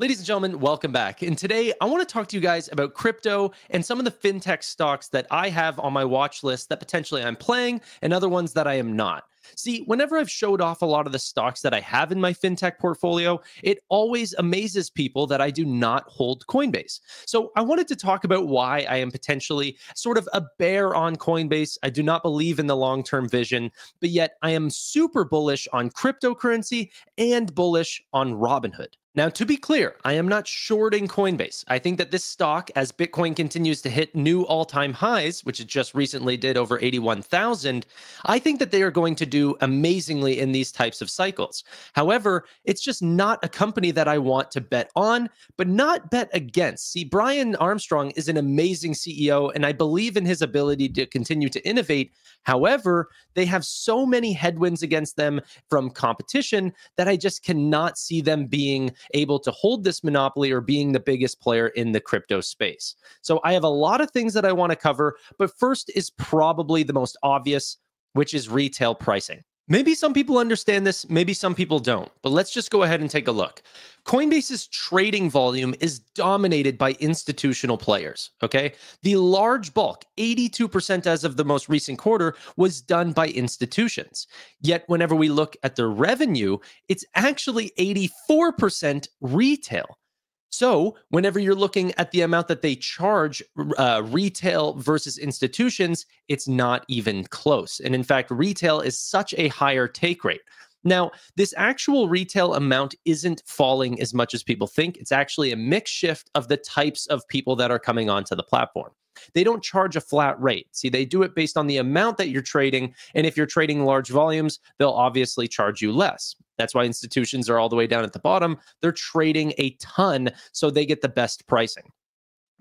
Ladies and gentlemen, welcome back. And today I want to talk to you guys about crypto and some of the fintech stocks that I have on my watch list that potentially I'm playing and other ones that I am not. See, whenever I've showed off a lot of the stocks that I have in my fintech portfolio, it always amazes people that I do not hold Coinbase. So I wanted to talk about why I am potentially sort of a bear on Coinbase. I do not believe in the long-term vision, but yet I am super bullish on cryptocurrency and bullish on Robinhood. Now, to be clear, I am not shorting Coinbase. I think that this stock, as Bitcoin continues to hit new all-time highs, which it just recently did over 81,000, I think that they are going to do amazingly in these types of cycles. However, it's just not a company that I want to bet on, but not bet against. See, Brian Armstrong is an amazing CEO, and I believe in his ability to continue to innovate. However, they have so many headwinds against them from competition that I just cannot see them being able to hold this monopoly or being the biggest player in the crypto space. So I have a lot of things that I want to cover, but first is probably the most obvious, which is retail pricing. Maybe some people understand this, maybe some people don't, but let's just go ahead and take a look. Coinbase's trading volume is dominated by institutional players, okay? The large bulk, 82% as of the most recent quarter, was done by institutions. Yet whenever we look at their revenue, it's actually 84% retail. So whenever you're looking at the amount that they charge retail versus institutions, it's not even close. And in fact, retail is such a higher take rate. Now, this actual retail amount isn't falling as much as people think. It's actually a mix shift of the types of people that are coming onto the platform. They don't charge a flat rate. See, they do it based on the amount that you're trading. And if you're trading large volumes, they'll obviously charge you less. That's why institutions are all the way down at the bottom. They're trading a ton, so they get the best pricing.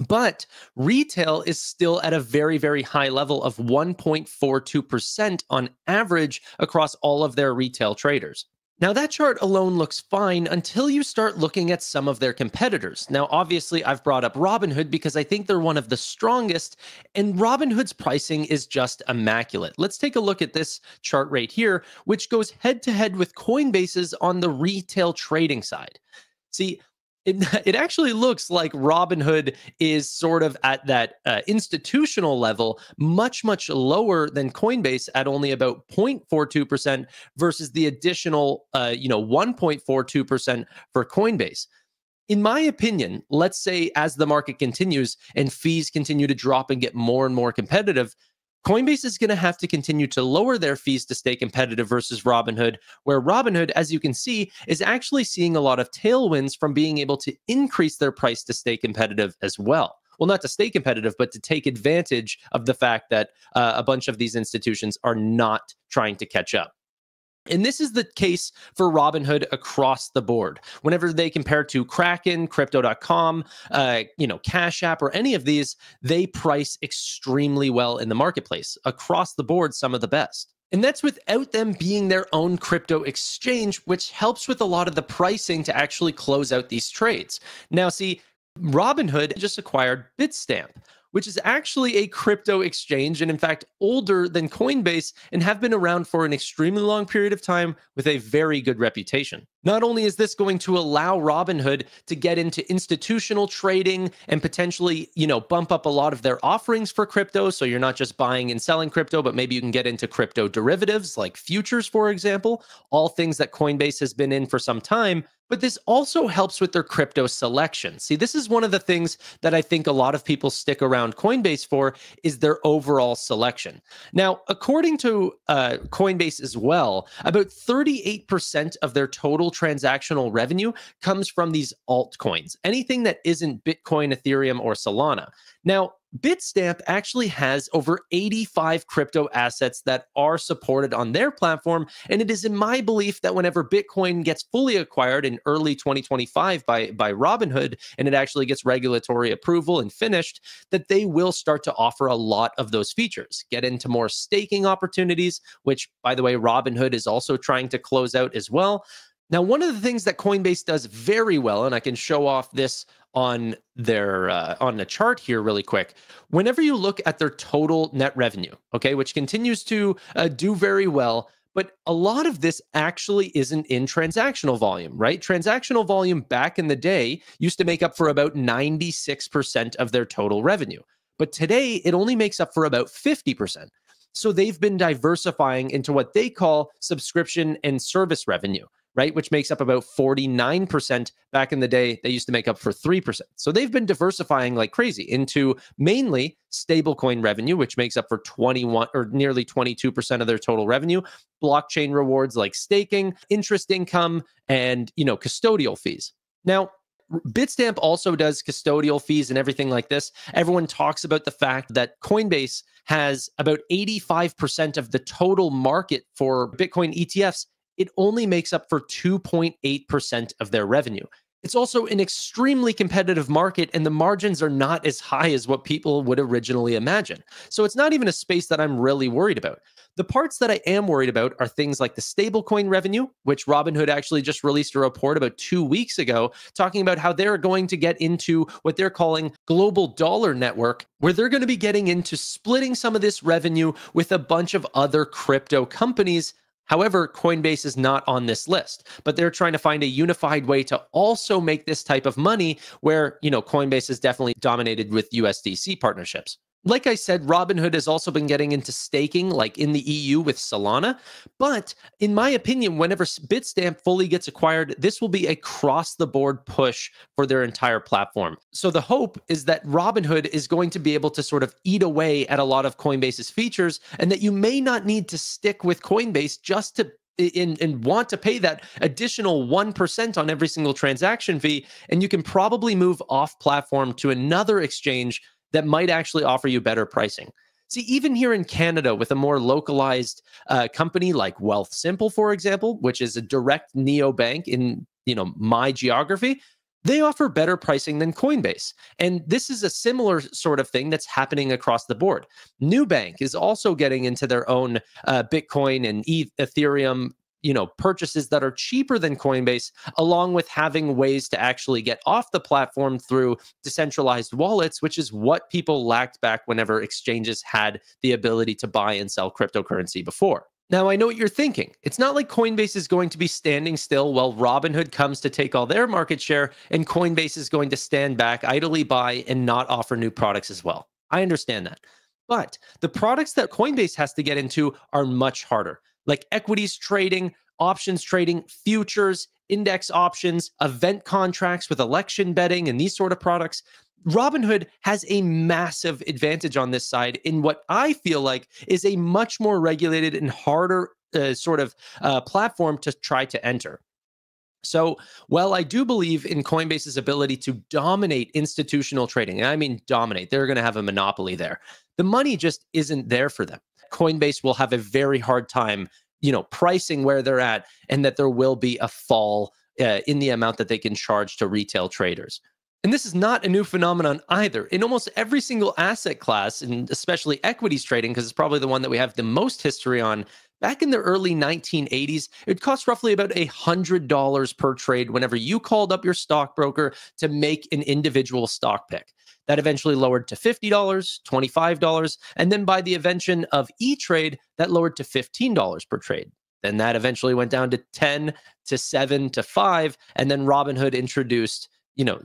But retail is still at a very, very high level of 1.42% on average across all of their retail traders. Now, that chart alone looks fine until you start looking at some of their competitors. Now, obviously, I've brought up Robinhood because I think they're one of the strongest, and Robinhood's pricing is just immaculate. Let's take a look at this chart right here, which goes head-to-head with Coinbase's on the retail trading side. See, it actually looks like Robinhood is sort of at that institutional level, much, much lower than Coinbase at only about 0.42% versus the additional, 1.42% for Coinbase. In my opinion, let's say as the market continues and fees continue to drop and get more and more competitive, Coinbase is going to have to continue to lower their fees to stay competitive versus Robinhood, where Robinhood, as you can see, is actually seeing a lot of tailwinds from being able to increase their price to stay competitive as well. Well, not to stay competitive, but to take advantage of the fact that a bunch of these institutions are not trying to catch up. And this is the case for Robinhood across the board. Whenever they compare to Kraken, Crypto.com, Cash App, or any of these, they price extremely well in the marketplace. Across the board, some of the best. And that's without them being their own crypto exchange, which helps with a lot of the pricing to actually close out these trades. Now, see, Robinhood just acquired Bitstamp, which is actually a crypto exchange and, in fact, older than Coinbase and have been around for an extremely long period of time with a very good reputation. Not only is this going to allow Robinhood to get into institutional trading and potentially, bump up a lot of their offerings for crypto, so you're not just buying and selling crypto, but maybe you can get into crypto derivatives like futures, for example, all things that Coinbase has been in for some time. But this also helps with their crypto selection. See, this is one of the things that I think a lot of people stick around Coinbase for is their overall selection. Now, according to Coinbase as well, about 38% of their total transactional revenue comes from these altcoins, anything that isn't Bitcoin, Ethereum, or Solana. Now, Bitstamp actually has over 85 crypto assets that are supported on their platform, and it is in my belief that whenever Bitcoin gets fully acquired in early 2025 by Robinhood, and it actually gets regulatory approval and finished, that they will start to offer a lot of those features, get into more staking opportunities, which, by the way, Robinhood is also trying to close out as well. Now, one of the things that Coinbase does very well, and I can show off this on their on the chart here really quick, whenever you look at their total net revenue, okay, which continues to do very well, But a lot of this actually isn't in transactional volume, right? Transactional volume back in the day used to make up for about 96% of their total revenue. But today, it only makes up for about 50%. So they've been diversifying into what they call subscription and service revenue, right? Which makes up about 49%. Back in the day, they used to make up for 3%. So they've been diversifying like crazy into mainly stablecoin revenue, which makes up for 21 or nearly 22% of their total revenue, blockchain rewards like staking, interest income, and custodial fees. Now, Bitstamp also does custodial fees and everything like this. Everyone talks about the fact that Coinbase has about 85% of the total market for Bitcoin ETFs. It only makes up for 2.8% of their revenue. It's also an extremely competitive market, and the margins are not as high as what people would originally imagine. So it's not even a space that I'm really worried about. The parts that I am worried about are things like the stablecoin revenue, which Robinhood actually just released a report about 2 weeks ago, talking about how they're going to get into what they're calling global dollar network, where they're going to be getting into splitting some of this revenue with a bunch of other crypto companies. However, Coinbase is not on this list, but they're trying to find a unified way to also make this type of money where, Coinbase is definitely dominated with USDC partnerships. Like I said, Robinhood has also been getting into staking, like in the EU with Solana. But in my opinion, whenever Bitstamp fully gets acquired, this will be a cross-the-board push for their entire platform. So the hope is that Robinhood is going to be able to sort of eat away at a lot of Coinbase's features, and that you may not need to stick with Coinbase just to and want to pay that additional 1% on every single transaction fee. And you can probably move off-platform to another exchange that might actually offer you better pricing. See, even here in Canada, with a more localized company like Wealthsimple, for example, which is a direct neobank in my geography, they offer better pricing than Coinbase. And this is a similar sort of thing that's happening across the board. Newbank is also getting into their own Bitcoin and Ethereum purchases that are cheaper than Coinbase, along with having ways to actually get off the platform through decentralized wallets, which is what people lacked back whenever exchanges had the ability to buy and sell cryptocurrency before. Now, I know what you're thinking. It's not like Coinbase is going to be standing still while Robinhood comes to take all their market share, and Coinbase is going to stand back idly by and not offer new products as well. I understand that. But the products that Coinbase has to get into are much harder, like equities trading, options trading, futures, index options, event contracts with election betting, and these sort of products. Robinhood has a massive advantage on this side in what I feel like is a much more regulated and harder platform to try to enter. So while I do believe in Coinbase's ability to dominate institutional trading, and I mean dominate, they're going to have a monopoly there. The money just isn't there for them. Coinbase will have a very hard time, pricing where they're at, and that there will be a fall in the amount that they can charge to retail traders. And this is not a new phenomenon either. In almost every single asset class, and especially equities trading, because it's probably the one that we have the most history on, back in the early 1980s, it cost roughly about $100 per trade whenever you called up your stockbroker to make an individual stock pick. That eventually lowered to $50, $25, and then by the invention of E-Trade, that lowered to $15 per trade. Then that eventually went down to 10, to 7, to 5, and then Robinhood introduced,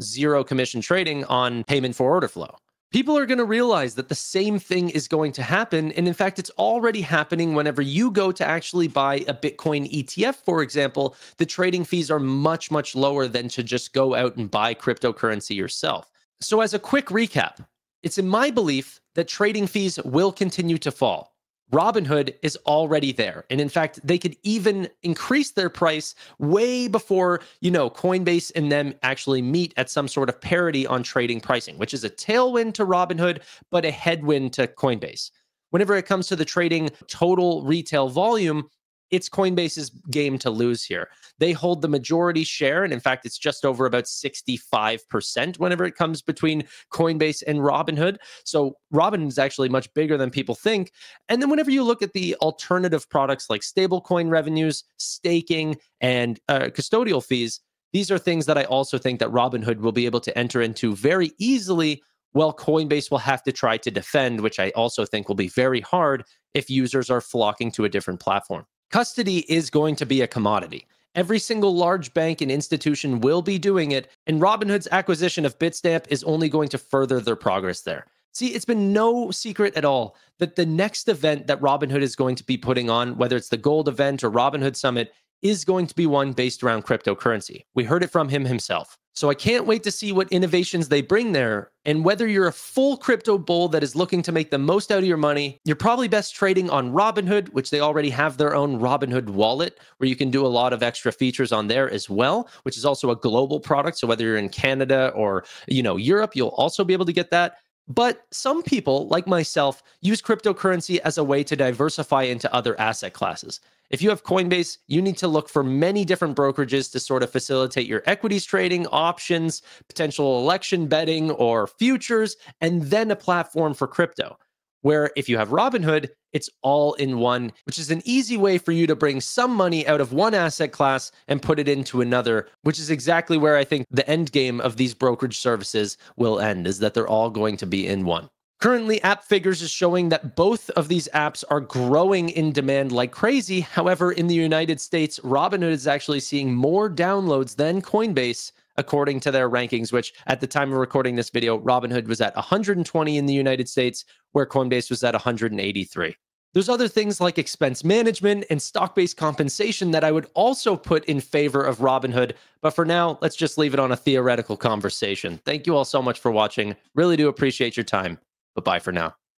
zero commission trading on payment for order flow. People are going to realize that the same thing is going to happen, and in fact, it's already happening whenever you go to actually buy a Bitcoin ETF, for example. The trading fees are much, much lower than to just go out and buy cryptocurrency yourself. So as a quick recap, it's in my belief that trading fees will continue to fall. Robinhood is already there, and in fact, they could even increase their price way before, Coinbase and them actually meet at some sort of parity on trading pricing, which is a tailwind to Robinhood, but a headwind to Coinbase. Whenever it comes to the trading total retail volume, it's Coinbase's game to lose here. They hold the majority share, and in fact, it's just over about 65% whenever it comes between Coinbase and Robinhood. So Robinhood is actually much bigger than people think. And then whenever you look at the alternative products like stablecoin revenues, staking, and custodial fees, these are things that I also think that Robinhood will be able to enter into very easily, while Coinbase will have to try to defend, which I also think will be very hard if users are flocking to a different platform. Custody is going to be a commodity. Every single large bank and institution will be doing it, and Robinhood's acquisition of Bitstamp is only going to further their progress there. See, it's been no secret at all that the next event that Robinhood is going to be putting on, whether it's the Gold event or Robinhood Summit, is going to be one based around cryptocurrency. We heard it from him himself. So I can't wait to see what innovations they bring there. And whether you're a full crypto bull that is looking to make the most out of your money, you're probably best trading on Robinhood, which they already have their own Robinhood wallet, where you can do a lot of extra features on there as well, which is also a global product. So whether you're in Canada or, Europe, you'll also be able to get that. But some people, like myself, use cryptocurrency as a way to diversify into other asset classes. If you have Coinbase, you need to look for many different brokerages to sort of facilitate your equities trading, options, potential election betting, or futures, and then a platform for crypto. Where if you have Robinhood, it's all in one, which is an easy way for you to bring some money out of one asset class and put it into another, which is exactly where I think the end game of these brokerage services will end, is that they're all going to be in one. Currently, AppFigures is showing that both of these apps are growing in demand like crazy. However, in the United States, Robinhood is actually seeing more downloads than Coinbase, according to their rankings, which at the time of recording this video, Robinhood was at 120 in the United States, where Coinbase was at 183. There's other things like expense management and stock-based compensation that I would also put in favor of Robinhood. But for now, let's just leave it on a theoretical conversation. Thank you all so much for watching. Really do appreciate your time. But bye for now.